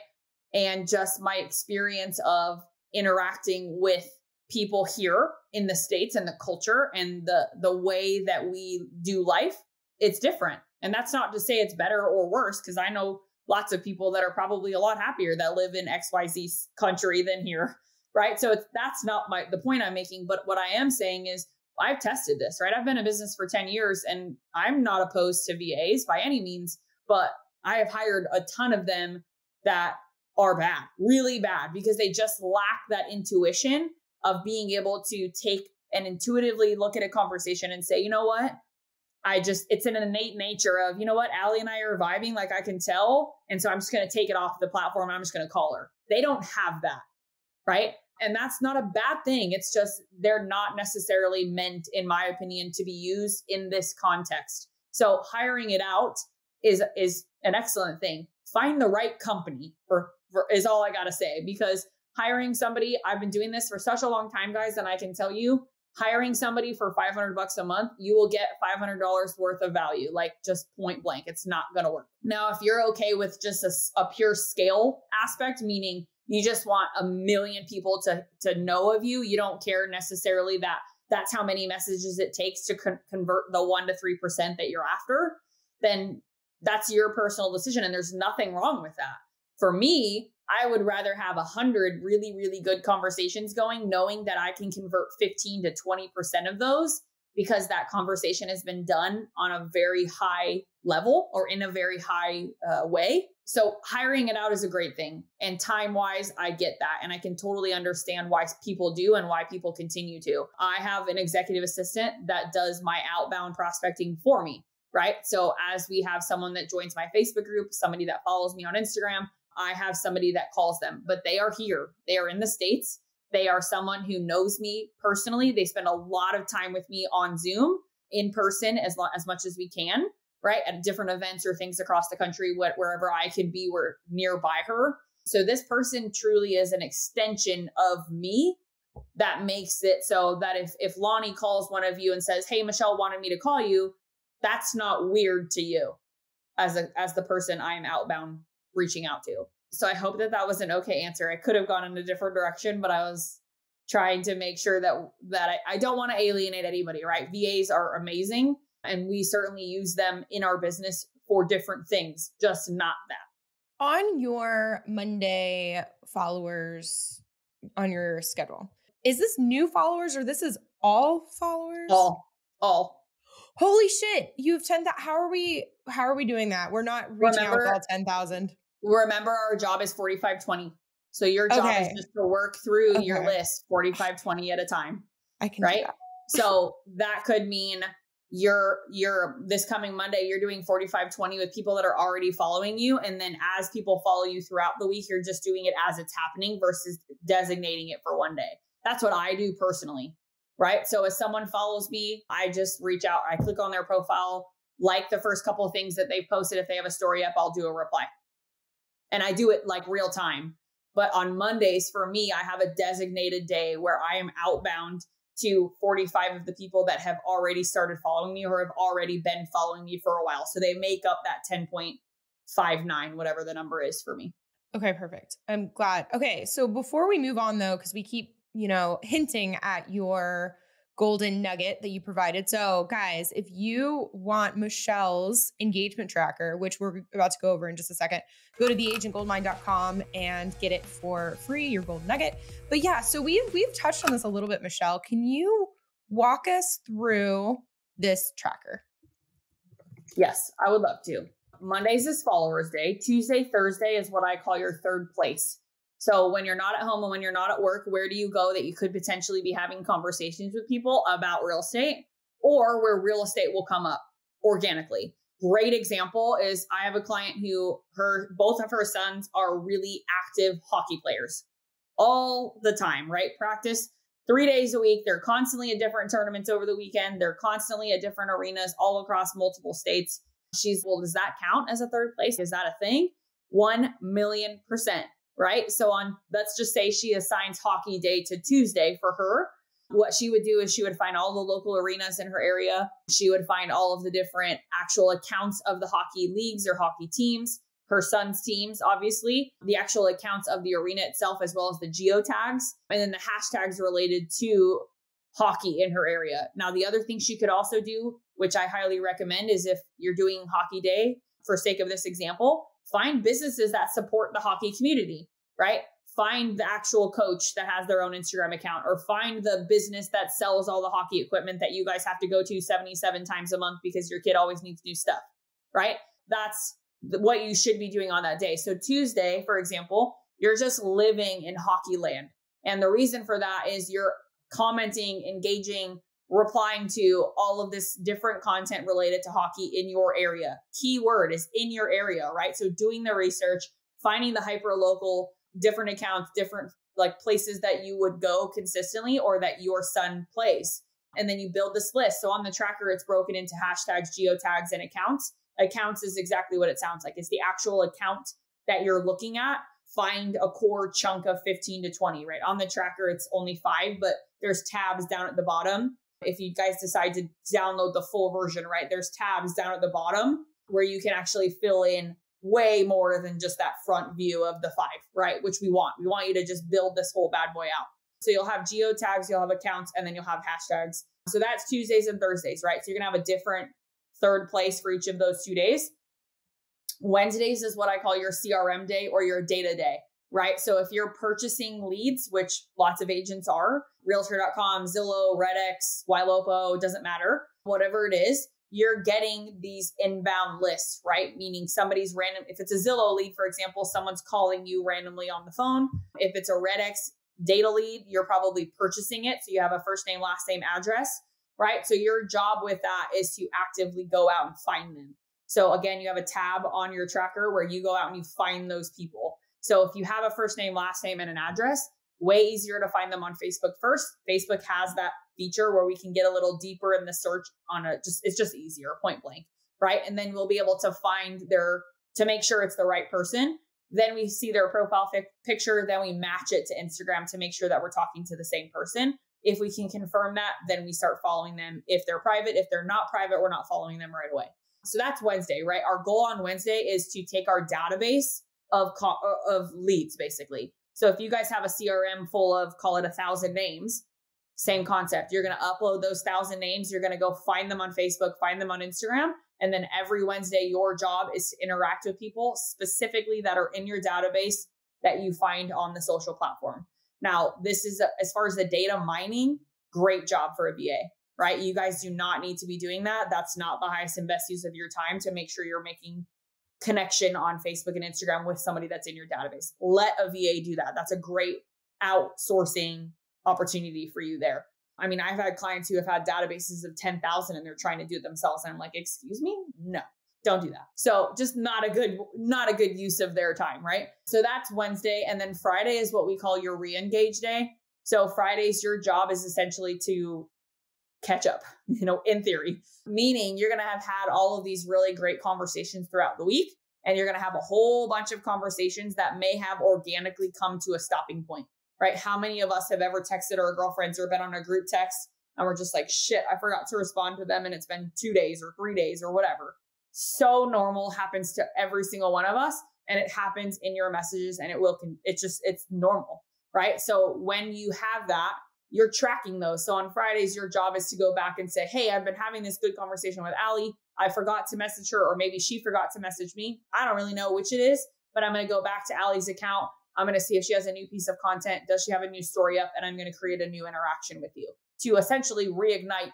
And just my experience of interacting with people here in the States and the culture and the way that we do life, it's different. And that's not to say it's better or worse, because I know lots of people that are probably a lot happier that live in XYZ country than here, right? So that's not the point I'm making. But what I am saying is I've tested this, right? I've been in business for 10 years and I'm not opposed to VAs by any means, but I have hired a ton of them that are bad, really bad, because they just lack that intuition of being able to take and intuitively look at a conversation and say, you know what? It's an innate nature of, you know what? Ali and I are vibing, like I can tell. And so I'm just going to take it off the platform. And I'm just going to call her. They don't have that, right? And that's not a bad thing. It's just, they're not necessarily meant, in my opinion, to be used in this context. So hiring it out is an excellent thing. Find the right company is all I got to say, because hiring somebody, I've been doing this for such a long time, guys. And I can tell you, hiring somebody for $500 a month, you will get $500 worth of value, like just point blank. It's not going to work. Now, if you're okay with just a pure scale aspect, meaning you just want 1 million people to know of you, you don't care necessarily that that's how many messages it takes to convert the 1 to 3% that you're after, then that's your personal decision. And there's nothing wrong with that. For me, I would rather have 100 really, really good conversations going, knowing that I can convert 15 to 20% of those because that conversation has been done on a very high level or in a very high way. So hiring it out is a great thing. And time-wise, I get that. And I can totally understand why people do and why people continue to. I have an executive assistant that does my outbound prospecting for me, right? So as we have someone that joins my Facebook group, somebody that follows me on Instagram, I have somebody that calls them, but they are here. They are in the States. They are someone who knows me personally. They spend a lot of time with me on Zoom, in person, as much as we can, right? At different events or things across the country, wherever I could be, we're nearby her. So this person truly is an extension of me. That makes it so that if Lonnie calls one of you and says, hey, Michelle wanted me to call you, that's not weird to you as the person I'm outbound reaching out to. So I hope that that was an okay answer. I could have gone in a different direction, but I was trying to make sure that I don't want to alienate anybody, right? VAs are amazing. And we certainly use them in our business for different things, just not that. On your Monday followers on your schedule, is this new followers or this is all followers? All. Holy shit. You've 10,000. How are we doing that? We're not reaching out to all 10,000. Remember, our job is 45-20. So your job is just to work through your list 45-20 at a time. I can do that. So that could mean you're this coming Monday, you're doing 45-20 with people that are already following you. And then as people follow you throughout the week, you're just doing it as it's happening versus designating it for one day. That's what I do personally, right? So if someone follows me, I just reach out, I click on their profile, like the first couple of things that they've posted. If they have a story up, I'll do a reply. And I do it like real time. But on Mondays for me, I have a designated day where I am outbound to 45 of the people that have already started following me or have already been following me for a while. So they make up that 10.59, whatever the number is for me. Okay, perfect. I'm glad. Okay. So before we move on though, because we keep, hinting at your golden nugget that you provided. So guys, if you want Michelle's engagement tracker, which we're about to go over in just a second, go to theagentgoldmine.com and get it for free, your golden nugget. But yeah, so we've touched on this a little bit, Michelle. Can you walk us through this tracker? Yes, I would love to. Mondays is followers day. Tuesday, Thursday is what I call your third place. So when you're not at home and when you're not at work, where do you go that you could potentially be having conversations with people about real estate or where real estate will come up organically? Great example is I have a client who both of her sons are really active hockey players all the time, right? Practice 3 days a week. They're constantly at different tournaments over the weekend. They're constantly at different arenas all across multiple states. Well, does that count as a third place? Is that a thing? 1,000,000%. Right? So let's just say she assigns hockey day to Tuesday for her. What she would do is she would find all the local arenas in her area. She would find all of the different actual accounts of the hockey leagues or hockey teams, her son's teams, obviously, the actual accounts of the arena itself, as well as the geotags, and then the hashtags related to hockey in her area. Now, the other thing she could also do, which I highly recommend, is if you're doing hockey day, for sake of this example, find businesses that support the hockey community, right? Find the actual coach that has their own Instagram account, or find the business that sells all the hockey equipment that you guys have to go to 77 times a month because your kid always needs new stuff, right? That's what you should be doing on that day. So Tuesday, for example, you're just living in hockey land. And the reason for that is you're commenting, engaging, replying to all of this different content related to hockey in your area. Keyword is in your area, right? So doing the research, finding the hyper local, different accounts, different like places that you would go consistently or that your son plays. And then you build this list. So on the tracker, it's broken into hashtags, geotags, and accounts. Accounts is exactly what it sounds like. It's the actual account that you're looking at. Find a core chunk of 15 to 20, right? On the tracker, it's only 5, but there's tabs down at the bottom. If you guys decide to download the full version, right, there's tabs down at the bottom where you can actually fill in way more than just that front view of the 5, right, which we want. We want you to just build this whole bad boy out. So you'll have geotags, you'll have accounts, and then you'll have hashtags. So that's Tuesdays and Thursdays, right? So you're going to have a different third place for each of those 2 days. Wednesdays is what I call your CRM day or your data day. right? So if you're purchasing leads, which lots of agents are, Realtor.com, Zillow, Red X, Ylopo, doesn't matter, whatever it is, you're getting these inbound lists, right? Meaning somebody's random, if it's a Zillow lead, for example, someone's calling you randomly on the phone. If it's a Red X data lead, you're probably purchasing it. So you have a first name, last name, address, right? So your job with that is to actively go out and find them. So again, you have a tab on your tracker where you go out and you find those people. So if you have a first name, last name, and an address, way easier to find them on Facebook first. Facebook has that feature where we can get a little deeper in the search on a it's just easier, point blank, right? And then we'll be able to find their, to make sure it's the right person. Then we see their profile picture, then we match it to Instagram to make sure that we're talking to the same person. If we can confirm that, then we start following them. If they're private, if they're not private, we're not following them right away. So that's Wednesday, right? Our goal on Wednesday is to take our database of leads, basically. So if you guys have a CRM full of, call it 1,000 names, same concept. You're going to upload those 1,000 names. You're going to go find them on Facebook, find them on Instagram. And then every Wednesday, your job is to interact with people specifically that are in your database that you find on the social platform. Now, this is, as far as the data mining, great job for a VA, right? You guys do not need to be doing that. That's not the highest and best use of your time to make sure you're making connection on Facebook and Instagram with somebody that's in your database. Let a VA do that. That's a great outsourcing opportunity for you there. I mean, I've had clients who have had databases of 10,000 and they're trying to do it themselves. And I'm like, excuse me? No, don't do that. So just not a good use of their time, right? So that's Wednesday. And then Friday is what we call your re-engage day. So Fridays, your job is essentially to catch up, in theory, meaning you're going to have had all of these really great conversations throughout the week. And you're going to have a whole bunch of conversations that may have organically come to a stopping point, right? How many of us have ever texted our girlfriends or been on a group text and we're just like, shit, I forgot to respond to them. And it's been 2 days or 3 days or whatever. So normal, happens to every single one of us. And it happens in your messages and it's normal, right? So when you have that, you're tracking those. So on Fridays, your job is to go back and say, hey, I've been having this good conversation with Ali. I forgot to message her, or maybe she forgot to message me. I don't really know which it is, but I'm going to go back to Ali's account. I'm going to see if she has a new piece of content. Does she have a new story up? And I'm going to create a new interaction with you to essentially reignite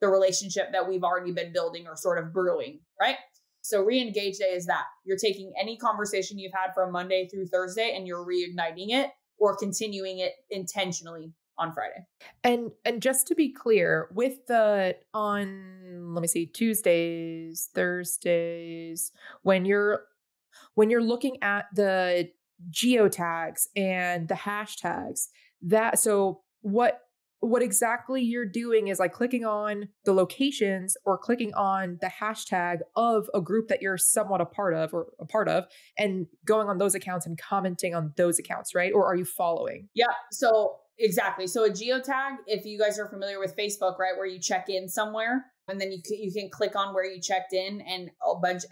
the relationship that we've already been building or sort of brewing, right? So re-engage day is that you're taking any conversation you've had from Monday through Thursday and you're reigniting it or continuing it intentionally on Friday. And just to be clear, with the, on, let me see, Tuesdays, Thursdays, when you're looking at the geotags and the hashtags, that, so what exactly you're doing is like clicking on the locations or clicking on the hashtag of a group that you're somewhat a part of and going on those accounts and commenting on those accounts, right? Or are you following? Yeah. So exactly. So a geotag, if you guys are familiar with Facebook, right, where you check in somewhere and then you can click on where you checked in and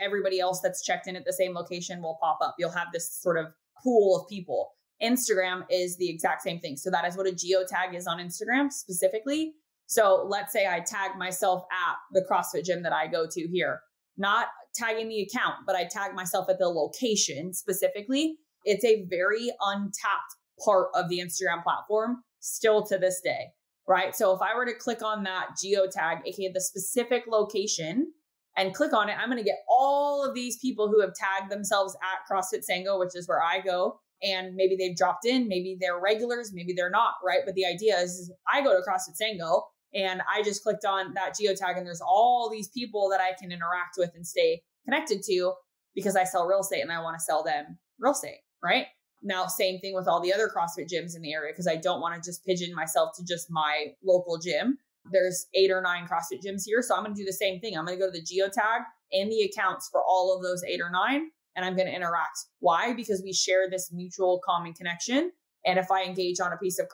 everybody else that's checked in at the same location will pop up. You'll have this sort of pool of people. Instagram is the exact same thing. So that is what a geotag is on Instagram specifically. So let's say I tag myself at the CrossFit gym that I go to here, not tagging the account, but I tag myself at the location specifically. It's a very untapped part of the Instagram platform still to this day, right? So if I were to click on that geotag, aka the specific location, and click on it, I'm going to get all of these people who have tagged themselves at CrossFit Sango, which is where I go. And maybe they've dropped in, maybe they're regulars, maybe they're not, right? But the idea is I go to CrossFit Sango and I just clicked on that geotag and there's all these people that I can interact with and stay connected to because I sell real estate and I want to sell them real estate, right? Now, same thing with all the other CrossFit gyms in the area because I don't want to just pigeon myself to just my local gym. There's 8 or 9 CrossFit gyms here. So I'm going to do the same thing. I'm going to go to the geotag and the accounts for all of those 8 or 9. And I'm going to interact. Why? Because we share this mutual common connection. And if I engage on a piece of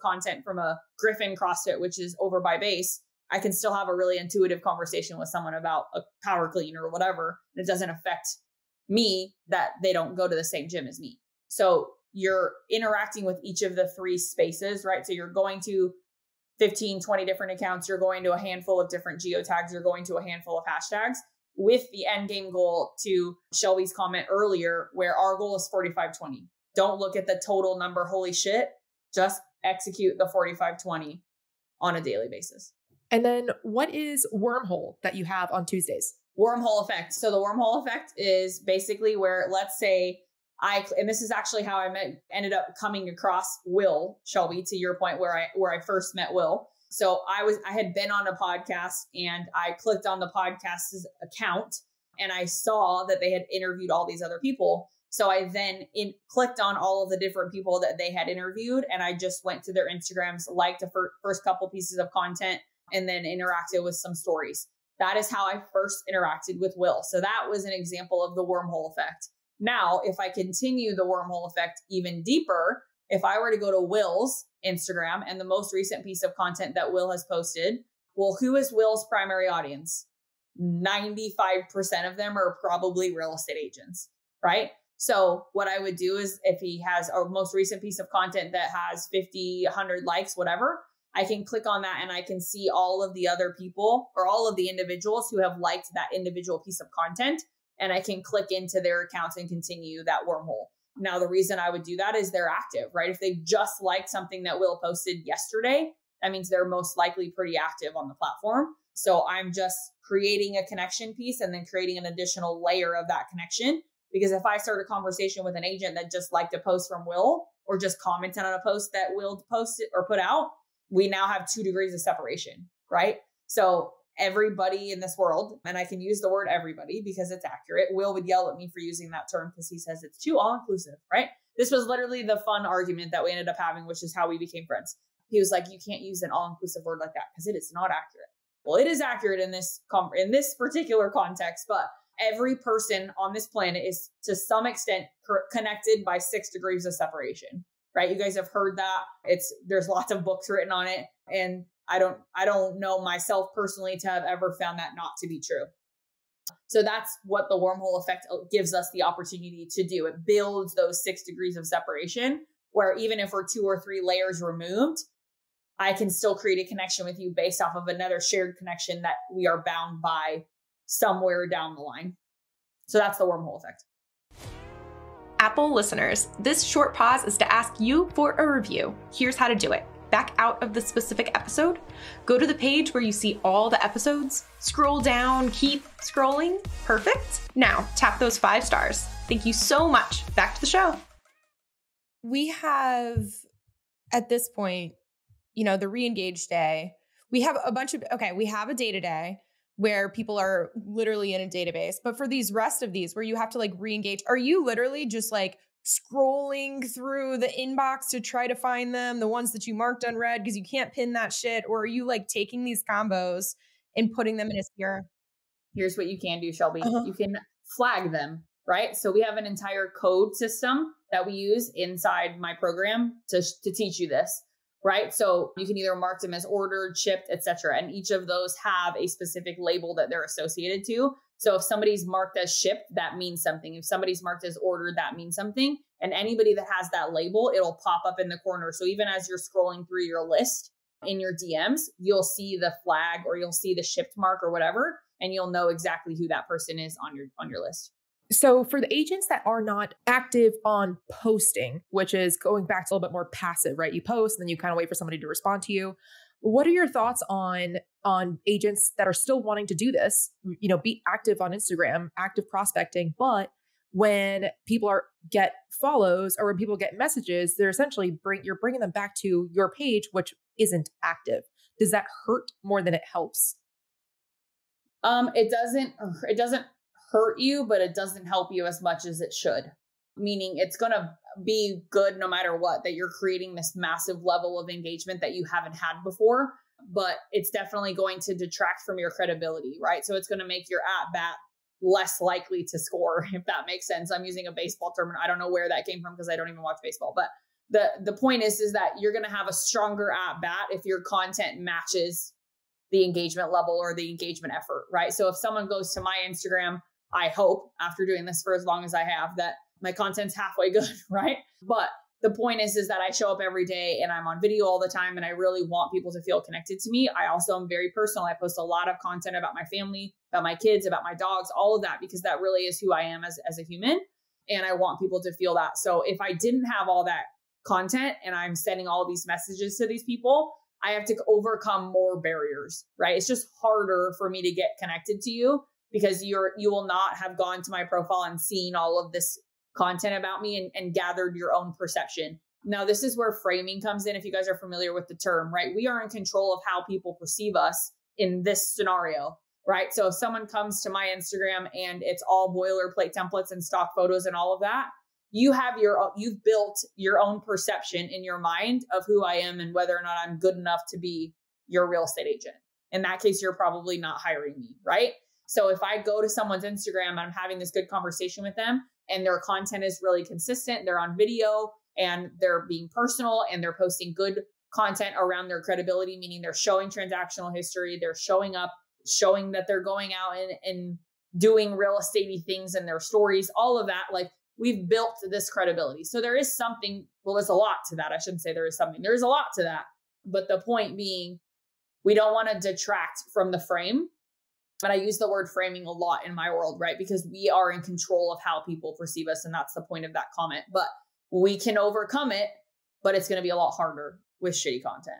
content from a Griffin CrossFit, which is over by base, I can still have a really intuitive conversation with someone about a power clean or whatever. It doesn't affect me that they don't go to the same gym as me. So you're interacting with each of the 3 spaces, right? So you're going to 15, 20 different accounts. You're going to a handful of different geotags. You're going to a handful of hashtags with the end game goal, to Shelby's comment earlier, where our goal is 45-20. Don't look at the total number. Holy shit. Just execute the 45-20 on a daily basis. And then what is Wormhole that you have on Tuesdays? Wormhole effect. So the wormhole effect is basically where, let's say and this is actually how I ended up coming across Will Shelby, to your point, where I first met Will. So I had been on a podcast and I clicked on the podcast's account and I saw that they had interviewed all these other people. So I then clicked on all of the different people that they had interviewed, and I just went to their Instagrams, liked the first couple pieces of content, and then interacted with some stories. That is how I first interacted with Will. So that was an example of the wormhole effect. Now, if I continue the wormhole effect even deeper, if I were to go to Will's Instagram and the most recent piece of content that Will has posted, well, who is Will's primary audience? 95% of them are probably real estate agents, right? So what I would do is, if he has a most recent piece of content that has 50, 100 likes, whatever, I can click on that and I can see all of the other people or all of the individuals who have liked that individual piece of content. And I can click into their accounts and continue that wormhole. Now, the reason I would do that is they're active, right? If they just liked something that Will posted yesterday, that means they're most likely pretty active on the platform. So I'm just creating a connection piece and then creating an additional layer of that connection. Because if I start a conversation with an agent that just liked a post from Will or just commented on a post that Will posted or put out, we now have 2 degrees of separation, right? So everybody in this world, and I can use the word everybody because it's accurate. Will would yell at me for using that term because he says it's too all-inclusive, right? This was literally the fun argument that we ended up having, which is how we became friends. He was like, you can't use an all-inclusive word like that because it is not accurate. Well, it is accurate in this particular context, but every person on this planet is to some extent connected by 6 degrees of separation, right? You guys have heard that. There's lots of books written on it, and I don't know myself personally to have ever found that not to be true. So that's what the wormhole effect gives us the opportunity to do. It builds those 6 degrees of separation, where even if we're 2 or 3 layers removed, I can still create a connection with you based off of another shared connection that we are bound by somewhere down the line. So that's the wormhole effect. Apple listeners, this short pause is to ask you for a review. Here's how to do it. Back out of the specific episode, go to the page where you see all the episodes, scroll down, keep scrolling. Perfect. Now tap those 5 stars. Thank you so much. Back to the show. We have, at this point, you know, the re-engage day, we have a bunch of, okay, we have a day today where people are literally in a database, but for these rest of these where you have to like re-engage, are you literally just like scrolling through the inbox to try to find them, the ones that you marked unread because you can't pin that shit? Or are you like taking these combos and putting them in a CRM? Here's what you can do, Shelby. You can flag them, right? So we have an entire code system that we use inside my program to teach you this, right? So you can either mark them as ordered, shipped, etc. And each of those have a specific label that they're associated to. So if somebody's marked as shipped, that means something. If somebody's marked as ordered, that means something. And anybody that has that label, it'll pop up in the corner. So even as you're scrolling through your list in your DMs, you'll see the flag or you'll see the shipped mark or whatever, and you'll know exactly who that person is on your list. So for the agents that are not active on posting, which is going back to a little bit more passive, right? You post and then you kind of wait for somebody to respond to you. What are your thoughts on agents that are still wanting to do this, you know, be active on Instagram, active prospecting, but when people get follows or when people get messages, they're essentially you're bringing them back to your page, which isn't active. Does that hurt more than it helps? It doesn't hurt you, but it doesn't help you as much as it should. Meaning it's going to be good no matter what, that you're creating this massive level of engagement that you haven't had before, but it's definitely going to detract from your credibility, right? So it's going to make your at-bat less likely to score, if that makes sense. I'm using a baseball term. I don't know where that came from because I don't even watch baseball. But the point is that you're going to have a stronger at-bat if your content matches the engagement level or the engagement effort, right? So if someone goes to my Instagram, I hope after doing this for as long as I have that my content's halfway good, right? But the point is that I show up every day and I'm on video all the time and I really want people to feel connected to me. I also am very personal. I post a lot of content about my family, about my kids, about my dogs, all of that, because that really is who I am as a human. And I want people to feel that. So if I didn't have all that content and I'm sending all these messages to these people, I have to overcome more barriers, right? It's just harder for me to get connected to you because you will not have gone to my profile and seen all of this content about me and gathered your own perception. Now, this is where framing comes in. If you guys are familiar with the term, right? We are in control of how people perceive us in this scenario, right? So if someone comes to my Instagram and it's all boilerplate templates and stock photos and all of that, you've built your own perception in your mind of who I am and whether or not I'm good enough to be your real estate agent. In that case, you're probably not hiring me, right? So if I go to someone's Instagram and I'm having this good conversation with them and their content is really consistent, they're on video and they're being personal and they're posting good content around their credibility, meaning they're showing transactional history, they're showing up, showing that they're going out and doing real estate-y things in their stories, all of that, like, we've built this credibility. So there is something, well, there's a lot to that. I shouldn't say there is something. There is a lot to that. But the point being, we don't want to detract from the frame. And I use the word framing a lot in my world, right? Because we are in control of how people perceive us. And that's the point of that comment. But we can overcome it, but it's going to be a lot harder with shitty content.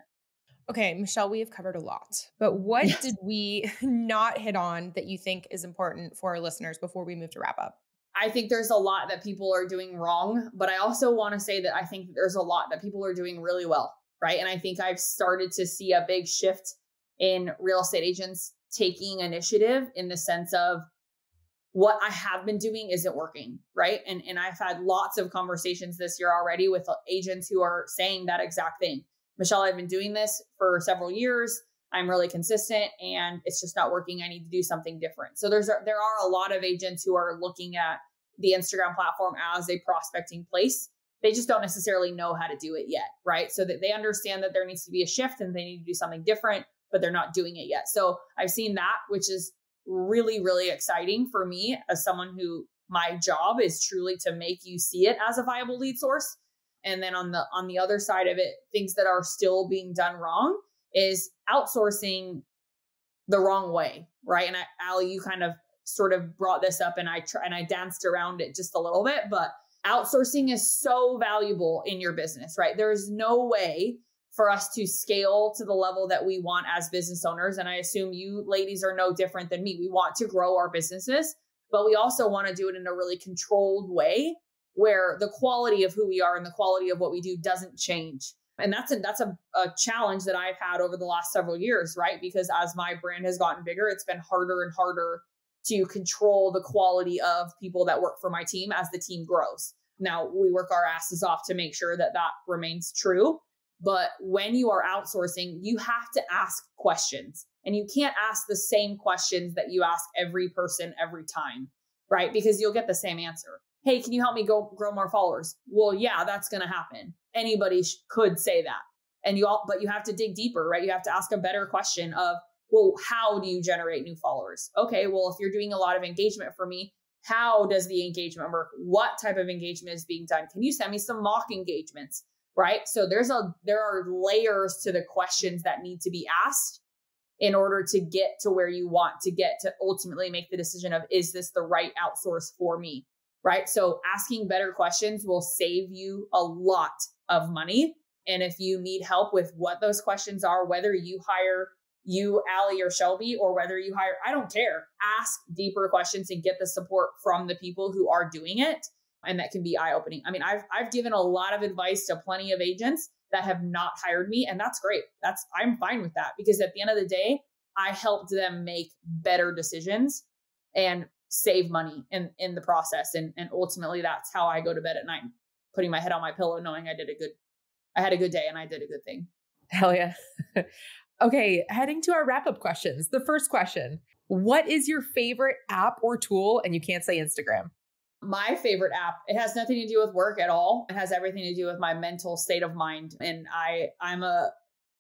Okay, Michelle, we have covered a lot, but what did we not hit on that you think is important for our listeners before we move to wrap up? I think there's a lot that people are doing wrong, but I also want to say that I think there's a lot that people are doing really well, right? And I think I've started to see a big shift in real estate agents taking initiative in the sense of what I have been doing isn't working, right? And I've had lots of conversations this year already with agents who are saying that exact thing. Michelle, I've been doing this for several years. I'm really consistent and it's just not working. I need to do something different. So there are a lot of agents who are looking at the Instagram platform as a prospecting place. They just don't necessarily know how to do it yet, right? So that they understand that there needs to be a shift and they need to do something different, but they're not doing it yet. So I've seen that, which is really, really exciting for me as someone who my job is truly to make you see it as a viable lead source. And then on the other side of it, things that are still being done wrong is outsourcing the wrong way, right? And Ali, you kind of sort of brought this up and I danced around it just a little bit, but outsourcing is so valuable in your business, right? There is no way for us to scale to the level that we want as business owners. And I assume you ladies are no different than me. We want to grow our businesses, but we also want to do it in a really controlled way where the quality of who we are and the quality of what we do doesn't change. And that's a challenge that I've had over the last several years, right? Because as my brand has gotten bigger, it's been harder and harder to control the quality of people that work for my team as the team grows. Now, we work our asses off to make sure that remains true. But when you are outsourcing, you have to ask questions. And you can't ask the same questions that you ask every person every time, right? Because you'll get the same answer. Hey, can you help me grow more followers? Well, yeah, that's going to happen. Anybody could say that. But you have to dig deeper, right? You have to ask a better question of, well, how do you generate new followers? Okay, well, if you're doing a lot of engagement for me, how does the engagement work? What type of engagement is being done? Can you send me some mock engagements, right? So there are layers to the questions that need to be asked in order to get to where you want to get to ultimately make the decision of, is this the right outsource for me? Right? So asking better questions will save you a lot of money. And if you need help with what those questions are, whether you hire Ali or Shelby, or whether you hire, I don't care, ask deeper questions and get the support from the people who are doing it. And that can be eye-opening. I mean, I've given a lot of advice to plenty of agents that have not hired me. And that's great. I'm fine with that because at the end of the day, I helped them make better decisions and save money in the process. And ultimately that's how I go to bed at night, putting my head on my pillow, knowing I had a good day and I did a good thing. Hell yeah. Okay. Heading to our wrap-up questions. The first question, what is your favorite app or tool? And you can't say Instagram. My favorite app, it has nothing to do with work at all. It has everything to do with my mental state of mind. And I'm a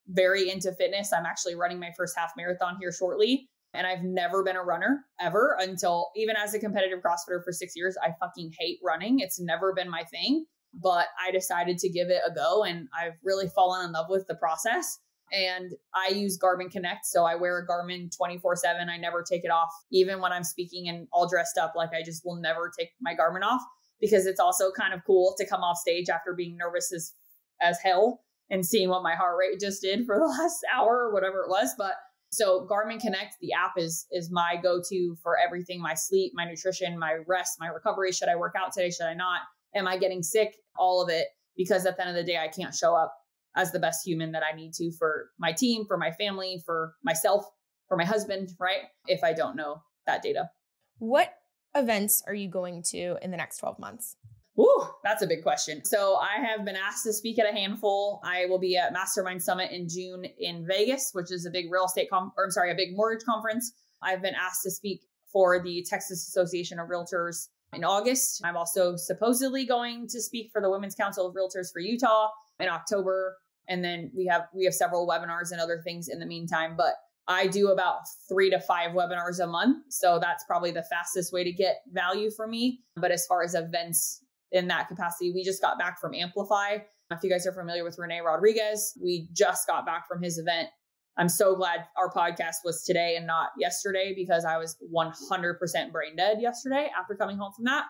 very into fitness. I'm actually running my first half marathon here shortly. And I've never been a runner ever until even as a competitive CrossFitter for 6 years, I fucking hate running. It's never been my thing, but I decided to give it a go and I've really fallen in love with the process. And I use Garmin Connect. So I wear a Garmin 24/7. I never take it off. Even when I'm speaking and all dressed up, like I just will never take my Garmin off because it's also kind of cool to come off stage after being nervous as hell and seeing what my heart rate just did for the last hour or whatever it was. But so Garmin Connect, the app is my go-to for everything, my sleep, my nutrition, my rest, my recovery. Should I work out today? Should I not? Am I getting sick? All of it, because at the end of the day, I can't show up as the best human that I need to for my team, for my family, for myself, for my husband, right? If I don't know that data. What events are you going to in the next 12 months? Ooh, that's a big question. So I have been asked to speak at a handful. I will be at Mastermind Summit in June in Vegas, which is a big a big mortgage conference. I've been asked to speak for the Texas Association of Realtors in August. I'm also supposedly going to speak for the Women's Council of Realtors for Utah in October. And then we have several webinars and other things in the meantime, but I do about 3 to 5 webinars a month. So that's probably the fastest way to get value for me. But as far as events in that capacity, we just got back from Amplify. If you guys are familiar with Renee Rodriguez, we just got back from his event. I'm so glad our podcast was today and not yesterday, because I was 100% brain dead yesterday after coming home from that.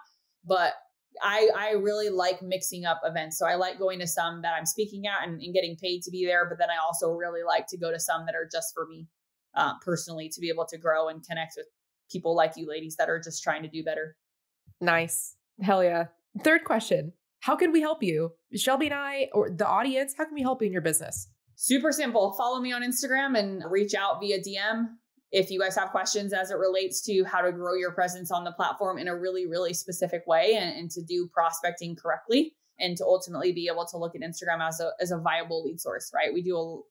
But I really like mixing up events. So I like going to some that I'm speaking at and getting paid to be there. But then I also really like to go to some that are just for me personally, to be able to grow and connect with people like you ladies that are just trying to do better. Nice. Hell yeah. Third question. How can we help you? Shelby and I, or the audience, how can we help you in your business? Super simple. Follow me on Instagram and reach out via DM. If you guys have questions as it relates to how to grow your presence on the platform in a really, really specific way and to do prospecting correctly and to ultimately be able to look at Instagram as a viable lead source, right?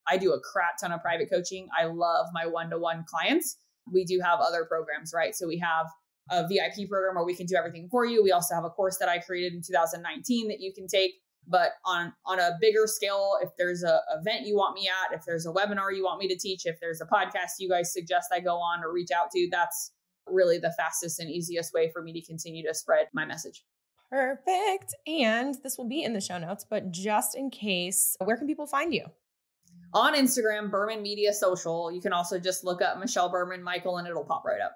I do a crap ton of private coaching. I love my one-to-one clients. We do have other programs, right? So we have a VIP program where we can do everything for you. We also have a course that I created in 2019 that you can take. But on a bigger scale, if there's an event you want me at, if there's a webinar you want me to teach, if there's a podcast you guys suggest I go on or reach out to, that's really the fastest and easiest way for me to continue to spread my message. Perfect. And this will be in the show notes, but just in case, where can people find you? On Instagram, Berman Media Social. You can also just look up Michelle Berman-Mikel and it'll pop right up.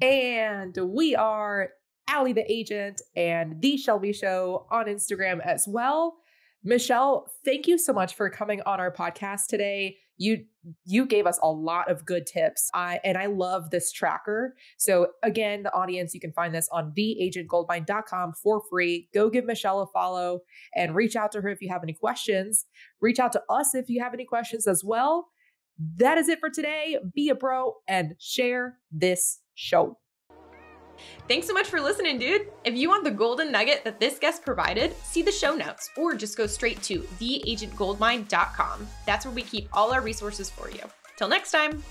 And we are Ali the Agent and The Shelby Show on Instagram as well. Michelle, thank you so much for coming on our podcast today. You gave us a lot of good tips. I love this tracker. So again, the audience, you can find this on theagentgoldmine.com for free. Go give Michelle a follow and reach out to her if you have any questions. Reach out to us if you have any questions as well. That is it for today. Be a bro and share this show. Thanks so much for listening, dude. If you want the golden nugget that this guest provided, see the show notes or just go straight to theagentgoldmine.com. That's where we keep all our resources for you. Till next time.